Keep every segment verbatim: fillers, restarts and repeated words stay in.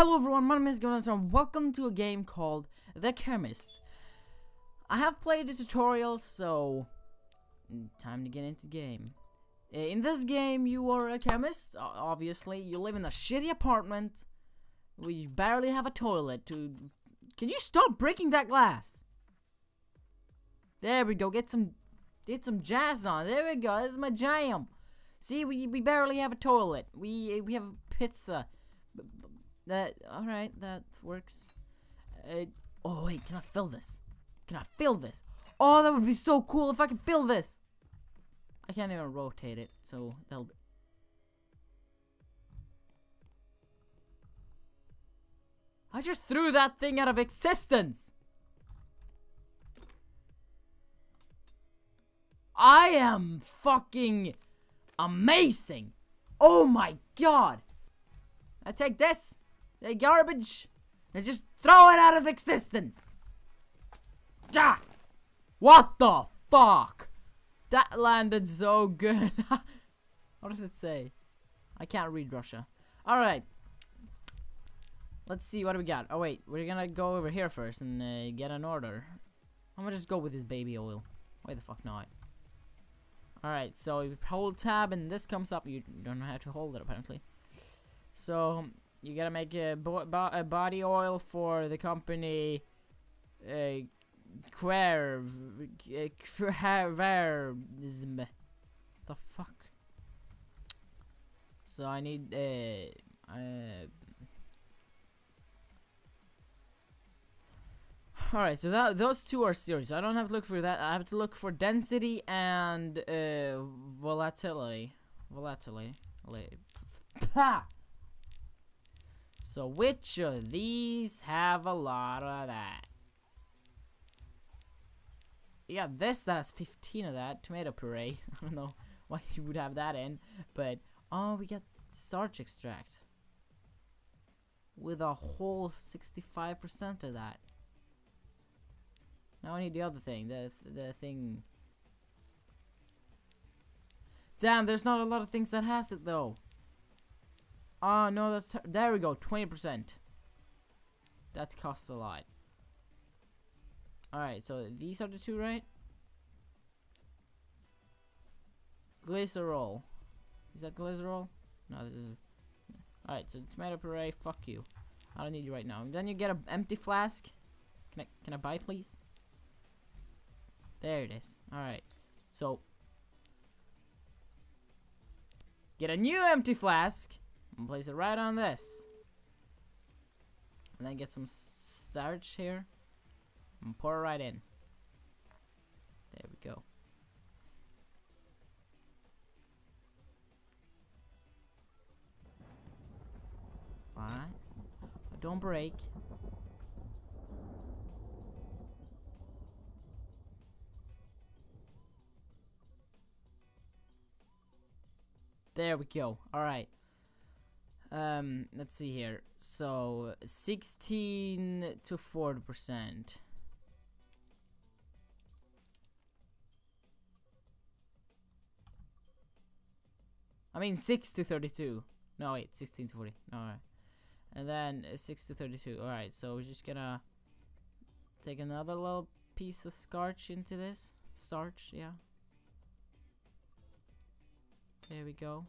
Hello everyone, my name is Gevna and welcome to a game called The Chemist. I have played the tutorial, so time to get into the game. In this game, you are a chemist, obviously. You live in a shitty apartment. We barely have a toilet to... Can you stop breaking that glass? There we go, get some get some jazz on. There we go, this is my jam. See, we, we barely have a toilet. We, we have a pizza. That, alright, that works. Uh, oh wait, can I fill this? Can I fill this? Oh, that would be so cool if I could fill this! I can't even rotate it, so that'll be... I just threw that thing out of existence! I am fucking amazing! Oh my god! I take this! The garbage, and just throw it out of existence. Ah! What the fuck? That landed so good. What does it say? I can't read Russia. All right. Let's see what do we got. Oh wait, we're gonna go over here first and uh, get an order. I'm gonna just go with this baby oil. Why the fuck not? All right. So you hold tab, and this comes up. You don't know how to hold it apparently. So. You gotta make a, bo bo a body oil for the company uh, Querv... Querverism. The fuck? So I need... Uh, uh. Alright, so that, those two are serious. I don't have to look for that. I have to look for density and uh, volatility. Volatility. Ha! So which of these have a lot of that? Yeah, this that has fifteen of that. Tomato puree. I don't know why you would have that in. But, oh, we got starch extract. With a whole sixty-five percent of that. Now I need the other thing. The, the thing. Damn, there's not a lot of things that has it though. Oh, uh, no, that's... There we go, twenty percent. That costs a lot. Alright, so these are the two, right? Glycerol. Is that glycerol? No, this is... Alright, so tomato puree, fuck you. I don't need you right now. And then you get an empty flask. Can I, can I buy, please? There it is. Alright, so... Get a new empty flask. And place it right on this, and then get some starch here and pour it right in. There we go. Alright, don't break. There we go. Alright. Um, let's see here. So, sixteen to forty percent. I mean, six to thirty-two. No, wait, sixteen to forty. No, alright. And then uh, six to thirty-two. Alright, so we're just gonna take another little piece of starch into this. Starch, yeah. There we go.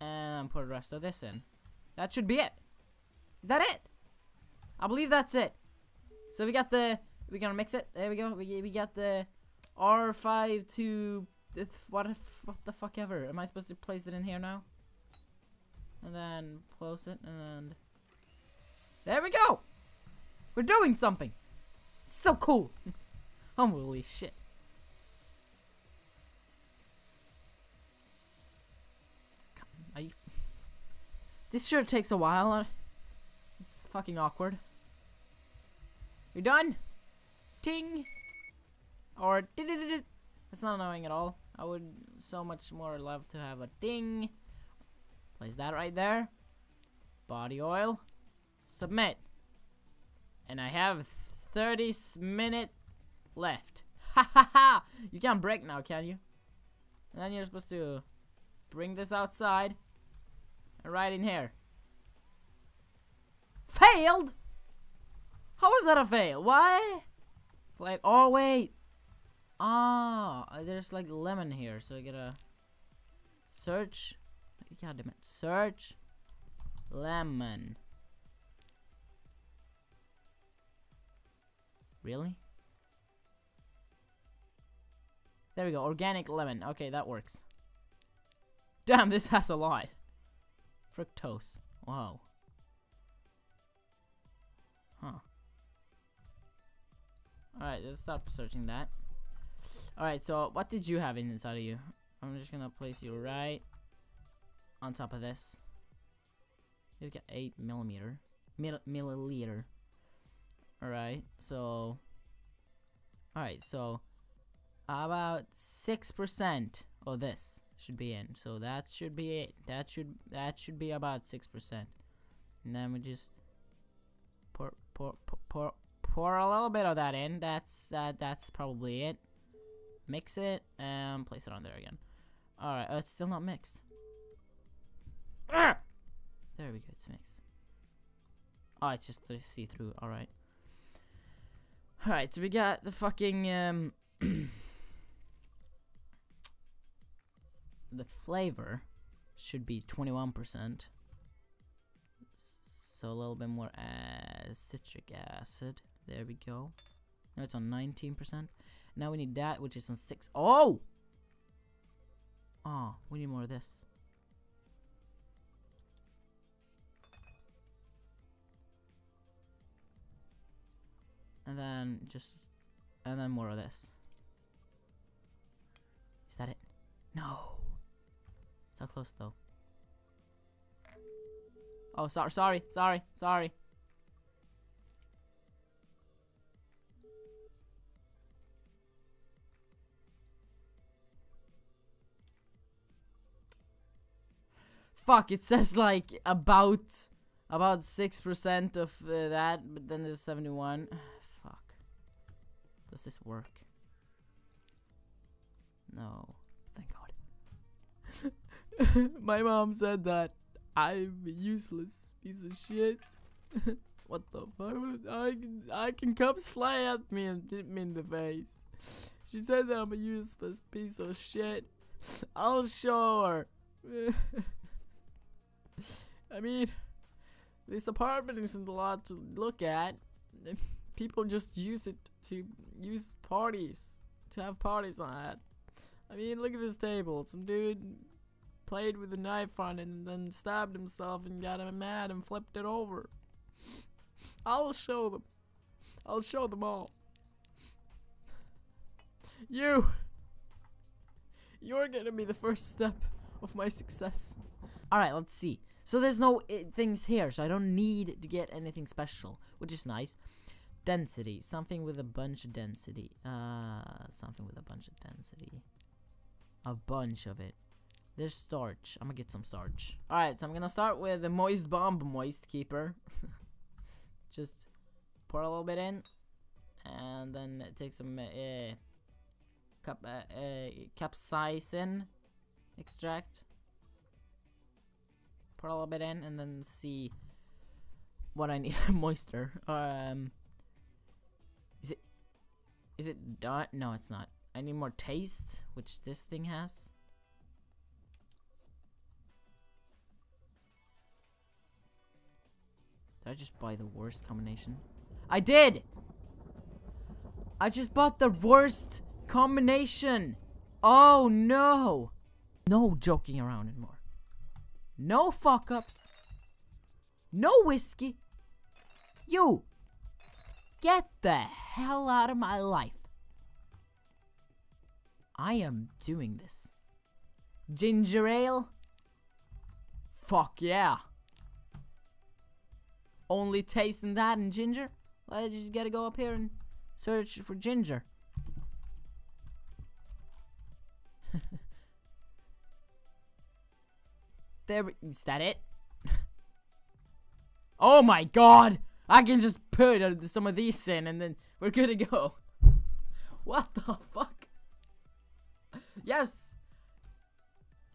And put the rest of this in. That should be it. Is that it? I believe that's it. So we got the... We're gonna mix it. There we go. We, we got the R five to... What, what the fuck ever. Am I supposed to place it in here now? And then close it. And then... There we go! We're doing something! It's so cool! Holy shit. This sure takes a while. It's fucking awkward. You're done? Ting! Or did It's not annoying at all. I would so much more love to have a ding. Place that right there. Body oil. Submit. And I have thirty minutes left. Ha ha ha! You can't break now, can you? And then you're supposed to bring this outside. Right in here. Failed? How is that a fail? Why? Like, oh wait. Ah, oh, there's like lemon here, so I gotta search. God damn it. Search lemon. Really? There we go. Organic lemon. Okay, that works. Damn, this has a lot. Fructose. Wow. Huh. Alright, let's stop searching that. Alright, so what did you have inside of you? I'm just gonna place you right on top of this. You've got eight millimeter. Mill milliliter. Alright, so. Alright, so. About six percent of this should be in. So that should be it. That should that should be about six percent. And then we just pour pour pour pour, pour a little bit of that in. That's uh, that's probably it. Mix it and place it on there again. All right, oh, it's still not mixed. There we go. It's mixed. Oh, it's just see through. All right. All right, so we got the fucking um the flavor should be twenty-one percent, so a little bit more uh, citric acid. There we go. Now it's on nineteen percent. Now we need that, which is on six. Oh, oh, we need more of this. And then just, and then more of this. Is that it? No. So close though. Oh, sorry, sorry, sorry, sorry. Fuck! It says like about about six percent of uh, that, but then there's seventy-one. Fuck. Does this work? No. Thank God. My mom said that I'm a useless piece of shit. What the fuck? I can, I can cops fly at me and hit me in the face. She said that I'm a useless piece of shit. I'll show her. I mean, this apartment isn't a lot to look at. People just use it to use parties, to have parties on it. I mean, look at this table. Some dude played with a knife on it and then stabbed himself and got him mad and flipped it over. I'll show them. I'll show them all. You! You're gonna be the first step of my success. Alright, let's see. So there's no I things here, so I don't need to get anything special, which is nice. Density. Something with a bunch of density. Uh, something with a bunch of density. A bunch of it. There's starch. I'm gonna get some starch. Alright, so I'm gonna start with the Moist Bomb Moist Keeper. Just pour a little bit in. And then take some uh, uh, cap uh, uh, capsaicin extract. Pour a little bit in and then see what I need. Moisture. Um, is it... Is it done? No, it's not. I need more taste, which this thing has. Did I just buy the worst combination? I did! I just bought the worst combination! Oh no! No joking around anymore. No fuck-ups. No whiskey. You! Get the hell out of my life. I am doing this. Ginger ale? Fuck yeah. Only tasting that and ginger? Well, I just gotta go up here and search for ginger. There, is that it? Oh my god! I can just put some of these in and then we're good to go. What the fuck? Yes!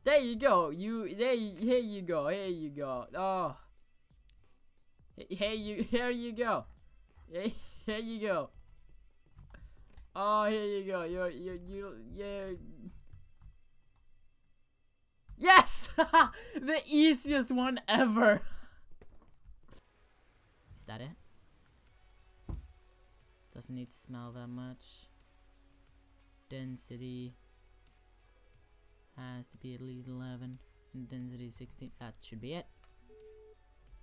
There you go. You there you, here you go. Here you go. Oh. Hey, you, here you go. Hey, here you go. Oh, here you go. You're, you're, you, yeah. Yes! The easiest one ever. Is that it? Doesn't need to smell that much. Density has to be at least eleven. And density is sixteen. That should be it.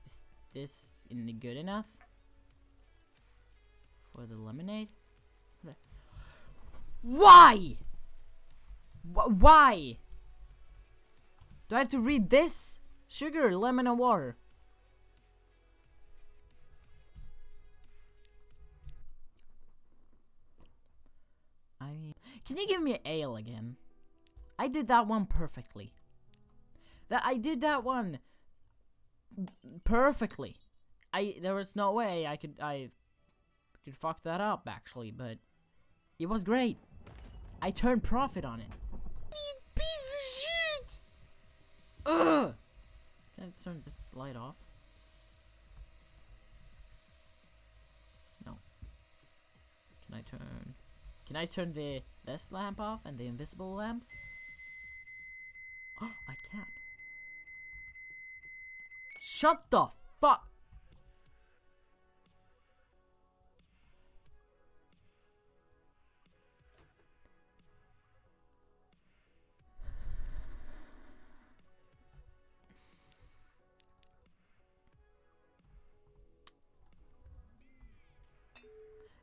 Is this good enough for the lemonade? Why? Why? Do I have to read this? Sugar, lemon, and water. I mean, can you give me ale again? I did that one perfectly. That I did that one perfectly. I there was no way I could I could fuck that up actually, but it was great. I turned profit on it. Ugh. Can I turn this light off? No. Can I turn... Can I turn the this lamp off and the invisible lamps? Oh, I can. Shut the fuck!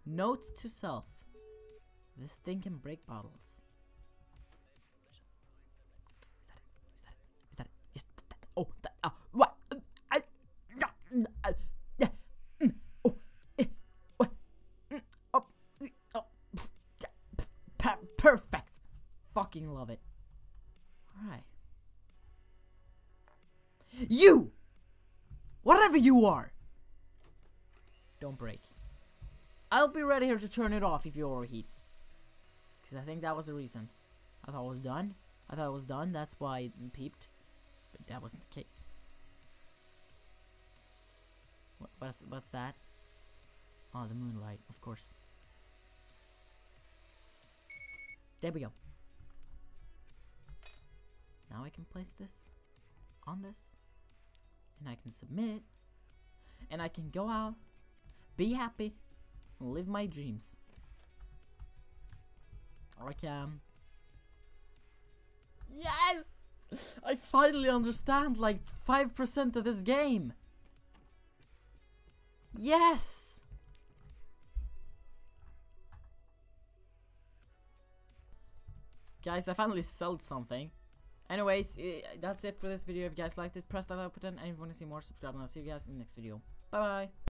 Note to self. This thing can break bottles. Is that it? Is that it? Is that it? Oh, that, uh, what? I, I, I, oh, eh, what? Oh, oh, perfect. Fucking love it. All right. You, whatever you are, don't break. I'll be ready here to turn it off if you overheat. Because I think that was the reason. I thought it was done. I thought it was done. That's why it peeped. But that wasn't the case. What, what's, what's that? Oh, the moonlight, of course. There we go. Now I can place this on this. And I can submit it. And I can go out. Be happy. Live my dreams. I can. Yes! I finally understand like five percent of this game. Yes! Guys, I finally sold something. Anyways, it, that's it for this video. If you guys liked it, press that like button. And if you want to see more, subscribe. And I'll see you guys in the next video. Bye bye!